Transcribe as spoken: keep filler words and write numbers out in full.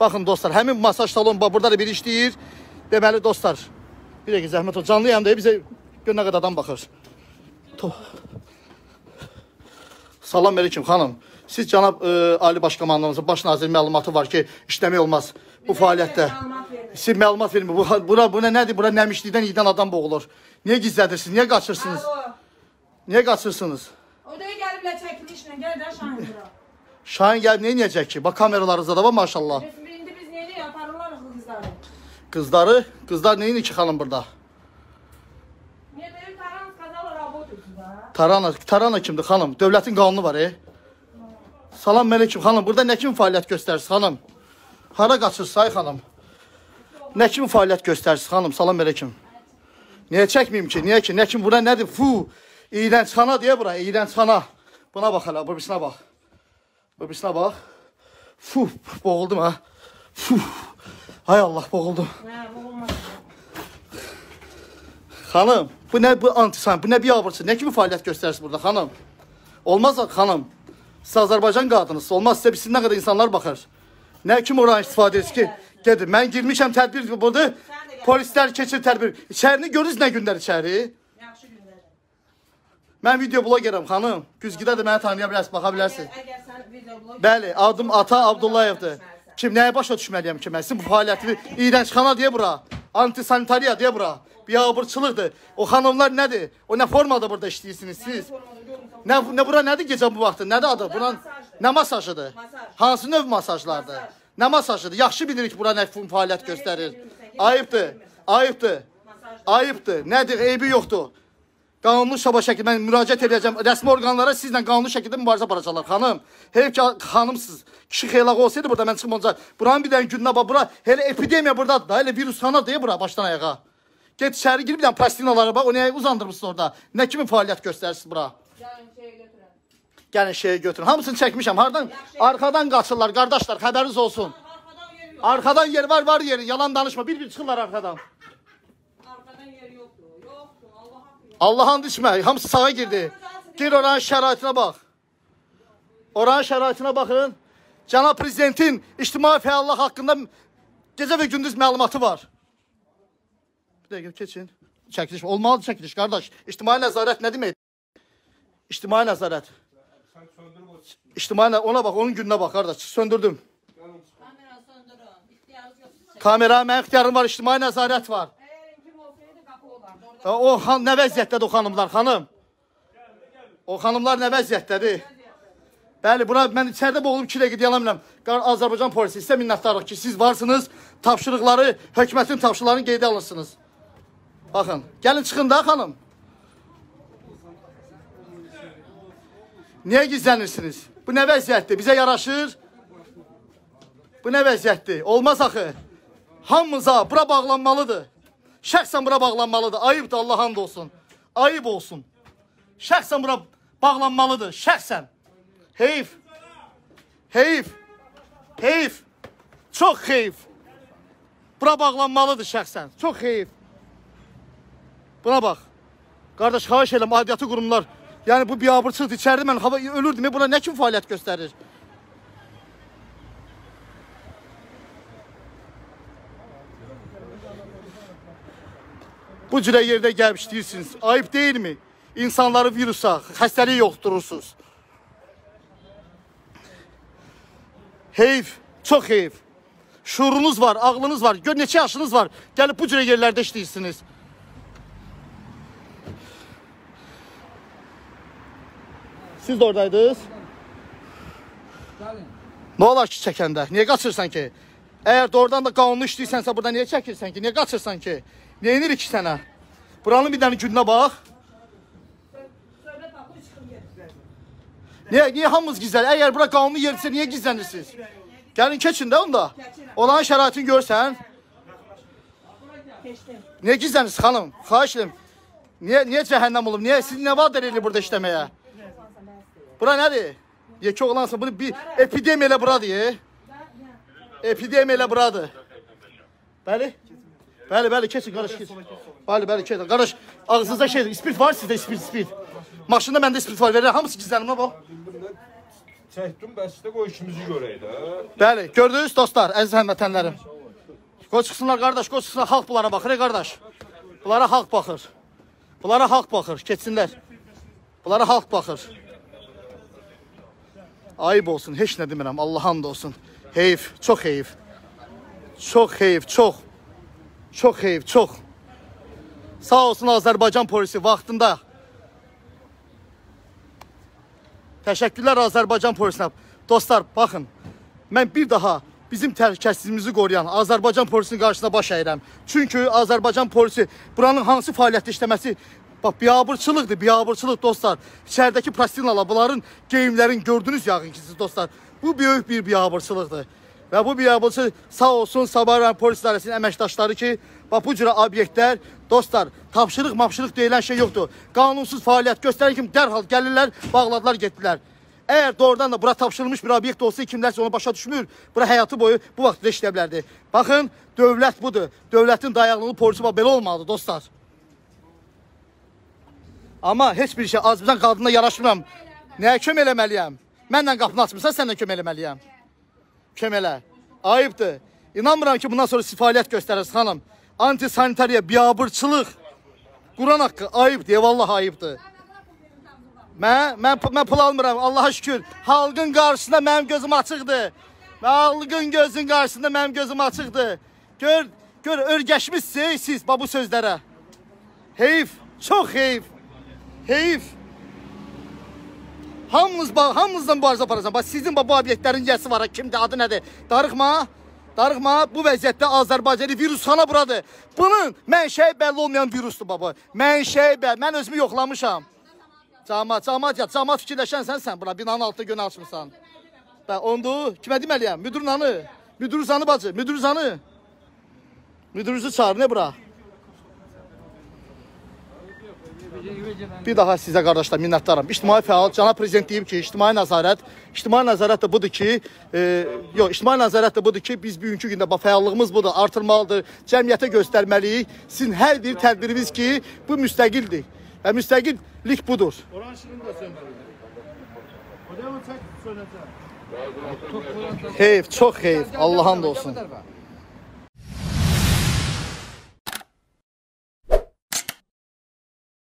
Baxın dostlar, həmin masaj salon burada da bir işləyir. Deməli dostlar, bir dəqiqə zəhmət ol. Canlıyam da bizə gör nə qədər adam baxır. Toh. Salam əleyküm xanım. Siz cənab e, Ali Başkomandanımızın baş nazir məlumatı var ki, işləmək olmaz bu fəaliyyətdə. Siz məlumat verin. Bu bura bu nə nədir? Bura nəmişlikdən idən adam boğulur. Niyə gizlədirsiniz? Niyə qaçırsınız? Niyə qaçırsınız? Odaya gəliblə çəkilişlə gəl də Şahin bura. Şahin gəlib nə edəcək ki? Bax kameralarınızda da var maşallah. İndi biz nə edirik? Aparırlar qızları. Qızları, qızlar nə edir ki xanım burada? Tarana, Tarana kimdir xanım? Dövlətin qanunu var e. Salam Məlikim xanım, burada nə kimi fəaliyyət göstərirsiniz xanım? Hara qaçırsınız ay xanım? Nə kimi fəaliyyət göstərirsiniz xanım? Salam Məlikim. Niyə çəkməyim ki? Niyə ki? Nə kim bura nədir? Fu! İyrənçxana deyə bura, İyrənçxana. Buna bax hələ, bu birisine bax. Bu birisine bax. Fu! Boğuldum ha. Fu! Ay Allah, boğuldum. Hə, boğulmadım. Xanım, bu nə bu antisan, bu nə biabırçı, nə kimi fəaliyyət göstərirsiniz burada xanım? Olmaz xanım. Siz Azərbaycan qadınısınız, olmaz sizə biz nə qədər insanlar baxır. Nə kimi oran istifadə edirsiniz ki? Gedin, mən girmişəm tədbir burada, polislər keçir tədbir. İçərini görürüz nə gündər içəri? Yaxşı gündər. Mən video blogeram xanım, güzgidə də məni tanıya bilərsiniz, baxa bilərsiniz. Əgər sən video bloger. Bəli, adım Ata Abdullayevdir. Kim nəyə başa düşməliyəm ki mən? Sizin bu fəaliyyətini iyrənçxana deyə bura, antisanitariya deyə bura. Biabırçılıqdır. O xanımlar nədir? O nə formada burada işləyirsiniz siz? Nə, nə bura nədir gecə bu vaxtı? Nədir adı? Bura nə masajıdır? Hansı növ masajlardır? Nə masajıdır? Yaxşı bilirik bura nə fəaliyyət göstərir. Ayıbdır. Ayıbdır. Ayıbdır. Nədir? Eybi yoxdur. Qanunlu şəkildə mən müraciət edəcəm. Rəsmi orqanlara sizlə qanunlu şəkildə mübarizə aparacaqlar xanım. Heyf ki xanımsız. Kişi xeylağı olsaydı burada mən çıxmayacaq. Buranın bir dənə gününə bax bura. Elə epidemiya burdadır da. Elə virus xana deyə bura başdan ayağa. Get içəri girib də plastinalara bax, o nəyə uzandırmışsınız orada? Nə kimi fəaliyyət göstərirsiniz bura? Gəlin şeyə götürəm. Gəlin şeyə götürün. Hamısını çəkmişəm. Hardan? Arxadan qaçırlar qardaşlar, xəbəriniz olsun. Arxadan yer yox. Arxadan yer var, var yeri. Yalan danışma. Bir-bir çıxırlar arxadan. Arxadan yer yoxdur. Yoxdur. Allah haqqı. Allah içmək. Hamısı sağa girdi. Gir oranın şəraitinə bax. Oranın şəraitinə baxın. Cənab prezidentin ictimai fəallıq haqqında gecə və gündüz məlumatı var. Dəqiq keçin. Çəkiliş olmalıdır çəkiliş qardaş. İctimai nəzarət nə demək? İctimai nəzarət. Sən söndürmə. İctimai ona bax, onun gününə bax qardaş. Söndürdüm. Kamera söndürün. İxtiyarınız yoxdur. Kamera mənim ixtiyarım var, ictimai nəzarət var. Əgər kim olsaydı qapı olardı. Orda o xan nə vəziyyətdədir o xanımlar, xanım? O xanımlar nə vəziyyətdədir? Bəli, bura mən içəridə boğulub iki dəqiqə deyə bilmirəm. Azərbaycan polisi sizə minnətdarıq ki, siz varsınız, tapşırıqları, hökumətin tapşırıqlarını qeydə alırsınız. Baxın, gəlin çıxın da xanım. Niyə gizlənirsiniz? Bu nə vəziyyətdir? Bizə yaraşır. Bu nə vəziyyətdir? Olmaz axı. Hamımıza bura bağlanmalıdır. Şəxsən bura bağlanmalıdır. Ayıbdır, Allah hamd olsun. Ayıb olsun. Şəxsən bura bağlanmalıdır. Şəxsən. Heyf. Heyf. Heyf. Çox heyf. Bura bağlanmalıdır şəxsən. Çox heyf. Buna bax. Qardaş, xahiş edirəm, aidiyyatı qurumlar. Yəni bu biabırçılıqdır. İçəridə mən hava ölürdüm. Buna nə kimi fəaliyyət göstərir? Bu cürə yerdə gəlib işləyirsiniz. Ayıb deyilmi? İnsanları virusa, xəstəliyə yoxdurursunuz. Heyf, çox heyf. Şuurunuz var, ağlınız var. Gör neçə yaşınız var. Gəlib bu cürə yerlərdə işləyirsiniz. Siz de oradaydınız. Ne olar ki çəkəndə? Niye kaçırsan ki? Eğer doğrudan da kanunu işləyirsən burada niye çəkirsən ki? Niye kaçırsan ki? Ne inir ki sənə? Buranın bir tane gününe bak. Niye, niye hamımız gizlənir? Eğer bura kanunu yerdirsə niye gizlənirsiniz? Gəlin keçin de onda. Olan şəraitini görsən. Niye gizlənirsiniz xanım? Xahiş edim. Niye, niye cəhənnəm olub? Niye? Siz ne vaat edilir burada işləməyə? Bura nədir? Yekə oğlansa bunu bir epidemiya ilə buradır. Epidemiya ilə buradır. Bəli? Bəli, bəli, keçin qardaş, keçin. Bəli, bəli, keçin. Qardaş, ağzınızda şeydir. İspirt var sizdə, ispirt, ispirt. Maşında məndə ispirt var. Verirəm, hamısı gizlənimə bax. çəkdim, bəs də qoy işimizi görək də. Bəli, gördünüz dostlar, əziz həmvətənlərim. Qoy çıxsınlar qardaş, qoy çıxsınlar, xalq bunlara baxır, qardaş. Bunlara xalq baxır. Bunlara xalq baxır, keçsinlər. Bunlara xalq baxır. Ayıb olsun, heç nə demirəm, Allah hamd olsun. Heyf, çox heyf. Çox heyf, çox. Çox heyf, çox. Sağ olsun Azərbaycan polisi vaxtında. Təşəkkürlər Azərbaycan polisinə. Dostlar, baxın. Mən bir daha bizim təhlükəsizliyimizi qoruyan Azərbaycan polisinin qarşısına baş əyirəm. Çünki Azərbaycan polisi buranın hansı fəaliyyətdə işləməsi bax, biabırçılıqdır, biabırçılıq dostlar. İçəridəki prastinalar, bunların geyimlərin gördünüz yağın ki siz dostlar. Bu böyük bir biabırçılıqdır. Və bu biabırçılıq sağ olsun Səbail polis idarəsinin əməkdaşları ki, bax, bu cürə obyektlər, dostlar, tapşırıq, mapşırıq deyilən şey yoxdur. Qanunsuz fəaliyyət göstərir ki, dərhal gəlirlər, bağladılar, getdilər. Əgər doğrudan da bura tapşırılmış bir obyekt olsa, kimlərsə onu başa düşmür, bura həyatı boyu bu vaxtda işləyə bilərdi. Baxın, dövlət budur. Dövlətin dayanıqlı polisi bax, belə olmalıdır dostlar. Amma heç bir şey Azərbaycan qadınına yaraşmıram. Nəyə kömək eləməliyəm? Mənlə qapını açmırsan, sənlə kömək eləməliyəm. Kömək elə. Ayıbdır. İnanmıram ki, bundan sonra fəaliyyət göstərirsiz xanım. Antisanitariya, biabırçılıq, Quran haqqı ayıbdır, eyvallah ayıbdır. Mən, mən, mən pul almıram, Allaha şükür. Xalqın qarşısında mənim gözüm açıqdır. Xalqın gözün qarşısında mənim gözüm açıqdır. Gör, gör, örgəşmişsiniz siz bu sözlərə. Heyf, çox heyf. Heyf. Hamımız, hamımızdan mübarizə aparacam. Bax, sizin bu obyektlərin yəsi var. Kimdir, adı nədir? Darıxma. Darıxma. Bu vəziyyətdə Azərbaycanlı virus sana buradır. Bunun mənşəyi bəlli olmayan virusdur baba. Mənşəyi bəlli. Mən özümü yoxlamışam. Cəmat, cəmat ya. Cəmat fikirləşənsən sən bura. Binanın altında gönə açmışsan. Bax, ondu. Kimə deməliyəm? Müdürün anı. Müdürün zanı bacı. Müdürün zanı. Müdürünüzü çağır. Ne bura? Bir daha sizə qardaşlar minnətdaram. İctimai fəal, cənab prezident deyib ki, ictimai nəzarət, ictimai nəzarət də budur ki, e, yox, ictimai nəzarət də budur ki, biz bugünkü gündə fəallığımız budur, artırmalıdır, cəmiyyətə göstərməliyik. Sizin hər bir tədbiriniz ki, bu müstəqildir və müstəqillik budur. Oran şirin də söndürülür. O da mı çək söyləcək? Heyf, çox heyf. Allah hamd olsun.